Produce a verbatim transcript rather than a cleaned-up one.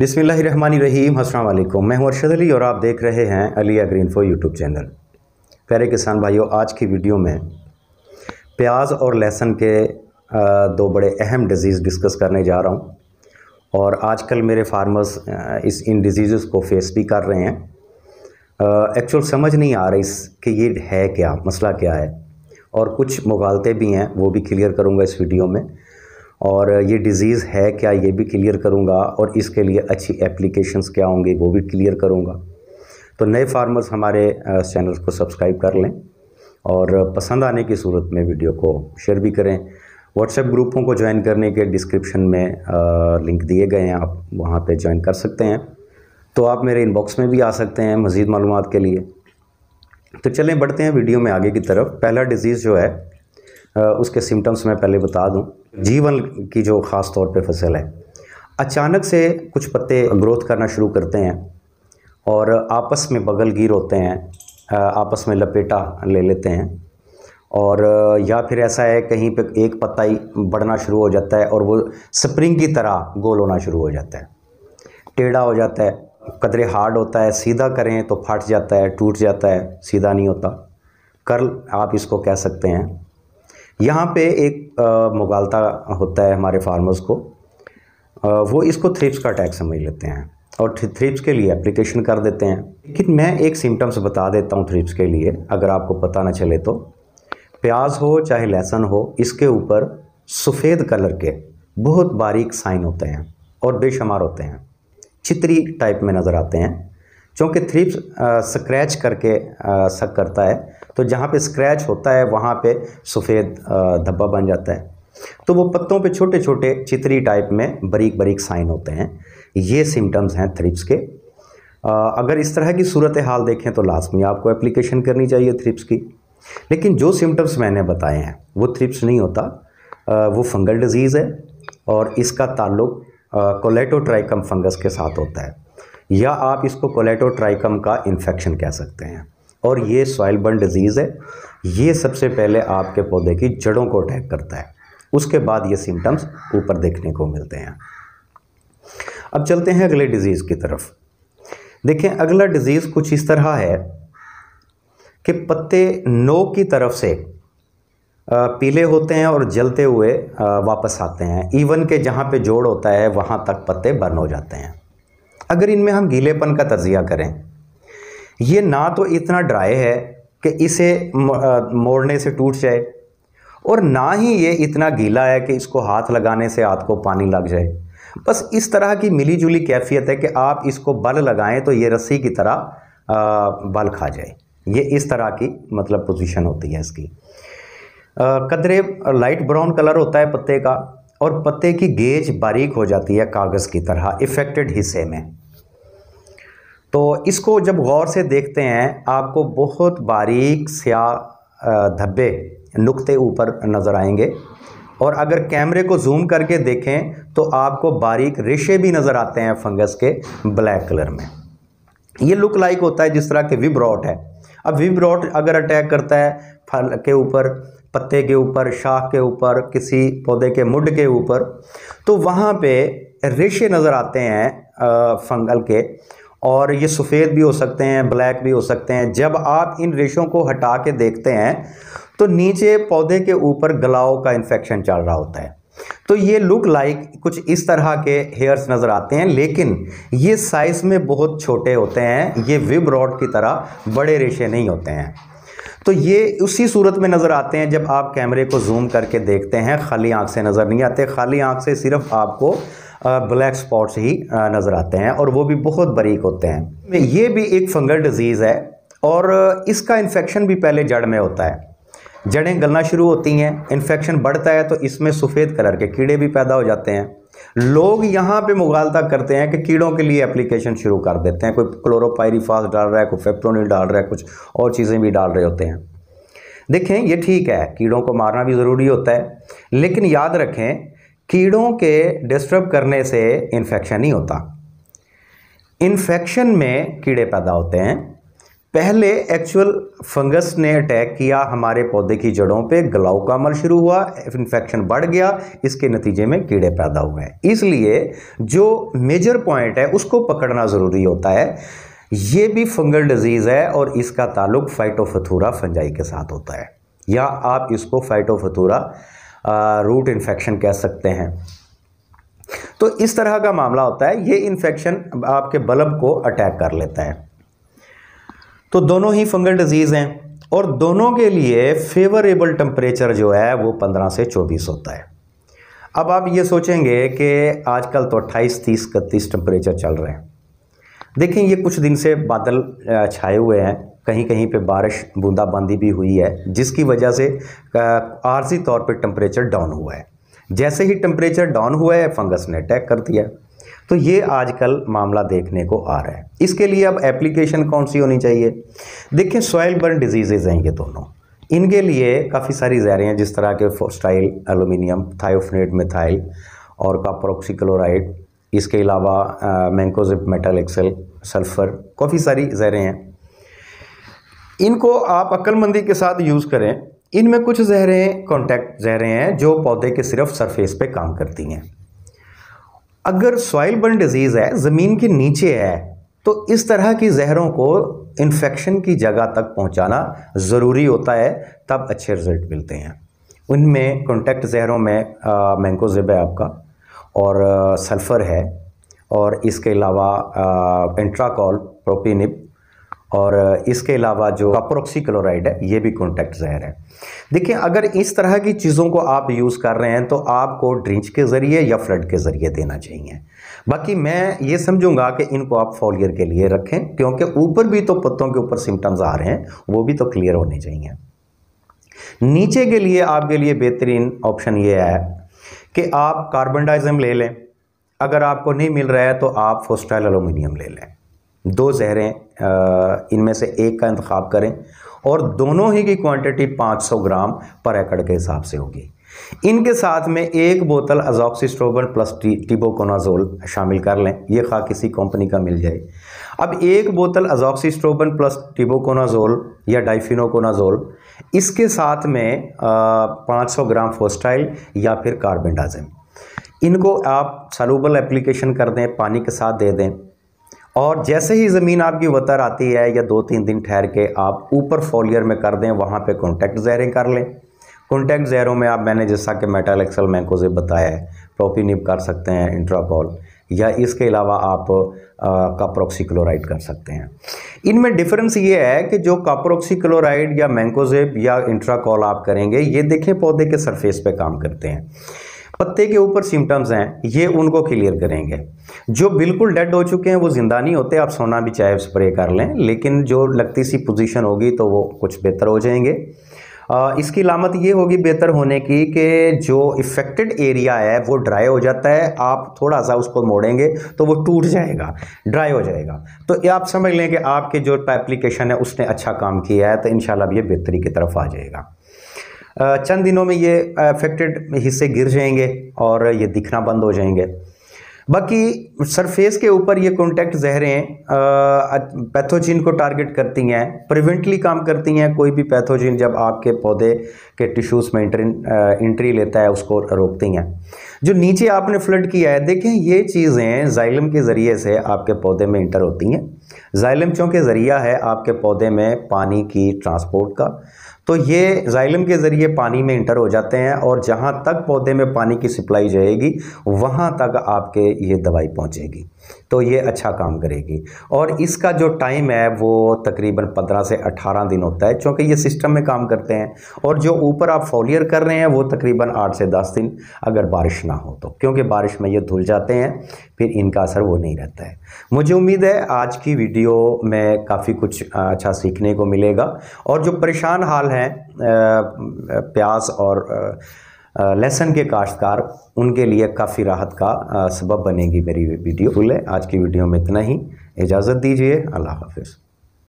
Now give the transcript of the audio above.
बिस्मिल्लाहिर्रहमानिर्रहीम। अस्सलाम वालेकुम, मैं हूं अरशद अली और आप देख रहे हैं Aliya green for YouTube channel. प्यारे किसान भाइयों, आज की वीडियो में प्याज और लहसुन के दो बड़े अहम डिज़ीज़ डिस्कस करने जा रहा हूं। और आजकल मेरे फार्मर्स इस इन डिज़ीज़ को फेस भी कर रहे हैं। एक्चुअल समझ नहीं आ रही कि ये है क्या, मसला क्या है, और कुछ मुगालते भी हैं, वो भी क्लियर करूँगा इस वीडियो में। और ये डिज़ीज़ है क्या, ये भी क्लियर करूँगा, और इसके लिए अच्छी एप्लीकेशंस क्या होंगी वो भी क्लियर करूँगा। तो नए फार्मर्स हमारे चैनल को सब्सक्राइब कर लें और पसंद आने की सूरत में वीडियो को शेयर भी करें। व्हाट्सएप ग्रुपों को ज्वाइन करने के डिस्क्रिप्शन में आ, लिंक दिए गए हैं, आप वहाँ पे ज्वाइन कर सकते हैं। तो आप मेरे इनबॉक्स में भी आ सकते हैं मज़ीद मालूमात के लिए। तो चलें बढ़ते हैं वीडियो में आगे की तरफ। पहला डिज़ीज़ जो है उसके सिम्टम्स मैं पहले बता दूं। जीवन की जो ख़ास तौर पे फसल है, अचानक से कुछ पत्ते ग्रोथ करना शुरू करते हैं और आपस में बगलगीर होते हैं, आपस में लपेटा ले लेते हैं। और या फिर ऐसा है कहीं पे एक पत्ता ही बढ़ना शुरू हो जाता है और वो स्प्रिंग की तरह गोल होना शुरू हो जाता है, टेढ़ा हो जाता है, कदरे हार्ड होता है, सीधा करें तो फट जाता है, टूट जाता है, सीधा नहीं होता, कर्ल आप इसको कह सकते हैं। यहाँ पे एक आ, मुगालता होता है हमारे फार्मर्स को, आ, वो इसको थ्रिप्स का अटैक समझ लेते हैं और थ्रिप्स के लिए एप्लीकेशन कर देते हैं। लेकिन मैं एक सिम्टम्स बता देता हूँ थ्रिप्स के लिए, अगर आपको पता ना चले तो। प्याज हो चाहे लहसुन हो, इसके ऊपर सफ़ेद कलर के बहुत बारीक साइन होते हैं और बेशुमार होते हैं, चित्री टाइप में नज़र आते हैं। चूँकि थ्रिप्स स्क्रैच करके सक करता है, तो जहाँ पे स्क्रैच होता है वहाँ पे सफ़ेद धब्बा बन जाता है। तो वो पत्तों पे छोटे छोटे चित्री टाइप में बारीक बारीक साइन होते हैं। ये सिम्टम्स हैं थ्रिप्स के। आ, अगर इस तरह की सूरत हाल देखें तो लाजमी आपको एप्लीकेशन करनी चाहिए थ्रिप्स की। लेकिन जो सिम्टम्स मैंने बताए हैं वो थ्रिप्स नहीं होता, आ, वो फंगल डिज़ीज़ है और इसका ताल्लुक कोलेटोट्राइकम फंगस के साथ होता है, या आप इसको कोलेटोट्राइकम का इन्फेक्शन कह सकते हैं। और ये सॉइल बर्न डिजीज़ है। ये सबसे पहले आपके पौधे की जड़ों को अटैक करता है, उसके बाद ये सिम्टम्स ऊपर देखने को मिलते हैं। अब चलते हैं अगले डिजीज़ की तरफ। देखें, अगला डिजीज़ कुछ इस तरह है कि पत्ते नोक की तरफ से पीले होते हैं और जलते हुए वापस आते हैं। इवन के जहाँ पे जोड़ होता है वहाँ तक पत्ते बर्न हो जाते हैं। अगर इनमें हम गीलेपन का तजिया करें, ये ना तो इतना ड्राई है कि इसे मोड़ने से टूट जाए, और ना ही ये इतना गीला है कि इसको हाथ लगाने से हाथ को पानी लग जाए। बस इस तरह की मिली जुली कैफियत है कि आप इसको बल लगाएं तो ये रस्सी की तरह बल खा जाए। ये इस तरह की मतलब पोजीशन होती है इसकी। कदरे लाइट ब्राउन कलर होता है पत्ते का, और पत्ते की गेज बारीक हो जाती है कागज़ की तरह इफेक्टेड हिस्से में। तो इसको जब गौर से देखते हैं आपको बहुत बारीक स्याह धब्बे नुक्ते ऊपर नज़र आएंगे, और अगर कैमरे को जूम करके देखें तो आपको बारीक रेशे भी नज़र आते हैं फंगस के ब्लैक कलर में। ये लुक लाइक होता है जिस तरह के विब्रॉट है। अब विब्रॉट अगर अटैक करता है फल के ऊपर, पत्ते के ऊपर, शाख के ऊपर, किसी पौधे के मुड के ऊपर, तो वहाँ पे रेशे नज़र आते हैं फंगल के, और ये सफ़ेद भी हो सकते हैं, ब्लैक भी हो सकते हैं। जब आप इन रेशों को हटा के देखते हैं तो नीचे पौधे के ऊपर गलाओं का इन्फेक्शन चल रहा होता है। तो ये लुक लाइक कुछ इस तरह के हेयर्स नज़र आते हैं, लेकिन ये साइज़ में बहुत छोटे होते हैं। ये विब रॉड की तरह बड़े रेशे नहीं होते हैं। तो ये उसी सूरत में नज़र आते हैं जब आप कैमरे को जूम करके देखते हैं, खाली आँख से नज़र नहीं आते। खाली आँख से सिर्फ आपको ब्लैक स्पॉट्स ही नज़र आते हैं, और वो भी बहुत बारीक होते हैं। ये भी एक फंगल डिजीज़ है, और इसका इन्फेक्शन भी पहले जड़ में होता है। जड़ें गलना शुरू होती हैं, इन्फेक्शन बढ़ता है, तो इसमें सफ़ेद कलर के कीड़े भी पैदा हो जाते हैं। लोग यहाँ पे मुगालता करते हैं कि कीड़ों के लिए एप्लीकेशन शुरू कर देते हैं। कोई क्लोरोपाइरिफॉस डाल रहा है, कोई फिप्रोनिल डाल रहा है, कुछ और चीज़ें भी डाल रहे होते हैं। देखें, ये ठीक है, कीड़ों को मारना भी ज़रूरी होता है, लेकिन याद रखें कीड़ों के डिस्टर्ब करने से इन्फेक्शन नहीं होता। इन्फेक्शन में कीड़े पैदा होते हैं, पहले एक्चुअल फंगस ने अटैक किया हमारे पौधे की जड़ों पे, ग्लाउकामल शुरू हुआ, इन्फेक्शन बढ़ गया, इसके नतीजे में कीड़े पैदा हुए हैं। इसलिए जो मेजर पॉइंट है उसको पकड़ना ज़रूरी होता है। ये भी फंगल डिजीज़ है और इसका ताल्लुक फाइटोफथोरा फंजाई के साथ होता है, या आप इसको फाइटोफथोरा रूट इन्फेक्शन कह सकते हैं। तो इस तरह का मामला होता है, ये इन्फेक्शन आपके बल्ब को अटैक कर लेता है। तो दोनों ही फंगल डिजीज़ हैं और दोनों के लिए फेवरेबल टेम्परेचर जो है वो पंद्रह से चौबीस होता है। अब आप ये सोचेंगे कि आजकल तो अट्ठाईस, तीस, इकतीस टेम्परेचर चल रहे हैं। देखें, ये कुछ दिन से बादल छाए हुए हैं, कहीं कहीं पे बारिश बूंदाबांदी भी हुई है, जिसकी वजह से आर्जी तौर पे टेम्परेचर डाउन हुआ है। जैसे ही टेम्परेचर डाउन हुआ है, फंगस ने अटैक कर दिया। तो ये आजकल मामला देखने को आ रहा है। इसके लिए अब एप्लीकेशन कौन सी होनी चाहिए? देखें, सॉइल बर्न डिजीजेज हैं ये दोनों, इनके लिए काफ़ी सारी जहरें हैं, जिस तरह के फोस्टाइल एल्यूमिनियम, थायोफनेट मिथाइल और कॉपर ऑक्सीक्लोराइड, इसके अलावा मैंकोजेब मेटालेक्सल सल्फ़र, काफ़ी सारी जहरें हैं। इनको आप अक्लमंदी के साथ यूज़ करें। इनमें कुछ जहरें कॉन्टैक्ट जहरें हैं जो पौधे के सिर्फ सरफेस पे काम करती हैं। अगर सॉइल बर्न डिजीज़ है, ज़मीन के नीचे है, तो इस तरह की जहरों को इन्फेक्शन की जगह तक पहुंचाना ज़रूरी होता है, तब अच्छे रिजल्ट मिलते हैं। उनमें कॉन्टैक्ट जहरों में मैंकोजेब है आपका, और सल्फ़र है, और इसके अलावा एंट्राकॉल प्रोपिनिब, और इसके अलावा जो कॉपर ऑक्सीक्लोराइड है, ये भी कॉन्टैक्ट जहर है। देखिए, अगर इस तरह की चीज़ों को आप यूज़ कर रहे हैं तो आपको ड्रिंच के ज़रिए या फ्लड के ज़रिए देना चाहिए। बाकी मैं ये समझूंगा कि इनको आप फॉलियर के लिए रखें, क्योंकि ऊपर भी तो पत्तों के ऊपर सिम्टम्स आ रहे हैं, वो भी तो क्लियर होने चाहिए। नीचे के लिए आपके लिए बेहतरीन ऑप्शन ये है कि आप कार्बनडाइजम ले लें। अगर आपको नहीं मिल रहा है तो आप फोस्टाइल एल्यूमिनियम ले लें। दो जहरें, इनमें से एक का इंतखाब करें, और दोनों ही की क्वांटिटी पाँच सौ ग्राम पर एकड़ के हिसाब से होगी। इनके साथ में एक बोतल अजॉक्सीस्ट्रोबिन प्लस टिबोकोनाजोल शामिल कर लें, ये खा किसी कंपनी का मिल जाए। अब एक बोतल अजॉक्सीस्ट्रोबिन प्लस टिबोकोनाजोल या डाइफिनोकोनाजोल, इसके साथ में पाँच सौ ग्राम फोस्टाइल या फिर कार्बेंडाजिम, इनको आप सॉल्युबल एप्लीकेशन कर दें, पानी के साथ दे दें, और जैसे ही ज़मीन आपकी वतर आती है या दो तीन दिन ठहर के आप ऊपर फॉलियर में कर दें, वहाँ पे कॉन्टैक्ट जहरें कर लें। कॉन्टैक्ट जहरों में आप, मैंने जैसा कि मेटालेक्सल मैंकोजेब बताया है, प्रोपिनिब कर सकते हैं, इंट्राकॉल, या इसके अलावा आप कॉपर ऑक्सीक्लोराइड कर सकते हैं। इनमें डिफरेंस ये है कि जो कॉपर ऑक्सीक्लोराइड या मैंकोजेब या इंट्राकॉल आप करेंगे, ये देखें पौधे के सरफेस पे काम करते हैं, पत्ते के ऊपर सिम्टम्स हैं, ये उनको क्लियर करेंगे। जो बिल्कुल डेड हो चुके हैं वो ज़िंदा नहीं होते, आप सोना भी चाहे स्प्रे कर लें, लेकिन जो लगती सी पोजीशन होगी तो वो कुछ बेहतर हो जाएंगे। आ, इसकी लामत ये होगी बेहतर होने की कि जो इफेक्टेड एरिया है वो ड्राई हो जाता है, आप थोड़ा सा उसको मोड़ेंगे तो वो टूट जाएगा, ड्राई हो जाएगा। तो आप समझ लें कि आपके जो एप्लीकेशन है उसने अच्छा काम किया है, तो इंशाल्लाह ये बेहतरी की तरफ आ जाएगा। चंद दिनों में ये अफेक्टेड हिस्से गिर जाएंगे और ये दिखना बंद हो जाएंगे। बाकी सरफेस के ऊपर ये कॉन्टैक्ट जहरें पैथोजिन को टारगेट करती हैं, प्रिवेंटली काम करती हैं। कोई भी पैथोजिन जब आपके पौधे के टिश्यूज़ में इंट्री इंट्री लेता है, उसको रोकती हैं। जो नीचे आपने फ्लड किया है, देखें ये चीज़ें जाइलम के ज़रिए से आपके पौधे में इंटर होती हैं। जाइलम चूँकि ज़रिया है आपके पौधे में पानी की ट्रांसपोर्ट का, तो ये जाइलम के ज़रिए पानी में इंटर हो जाते हैं, और जहाँ तक पौधे में पानी की सप्लाई जाएगी वहाँ तक आपके ये दवाई पहुँचेगी, तो ये अच्छा काम करेगी। और इसका जो टाइम है वो तकरीबन पंद्रह से अठारह दिन होता है, क्योंकि ये सिस्टम में काम करते हैं। और जो ऊपर आप फॉलियर कर रहे हैं वो तकरीबन आठ से दस दिन, अगर बारिश ना हो तो, क्योंकि बारिश में ये धुल जाते हैं, फिर इनका असर वो नहीं रहता है। मुझे उम्मीद है आज की वीडियो में काफ़ी कुछ अच्छा सीखने को मिलेगा, और जो परेशान हाल हैं प्याज और लहसुन के काश्तकार, उनके लिए काफ़ी राहत का सबब बनेगी मेरी वीडियो। आज की वीडियो में इतना ही, इजाज़त दीजिए, अल्लाह हाफ़िज़।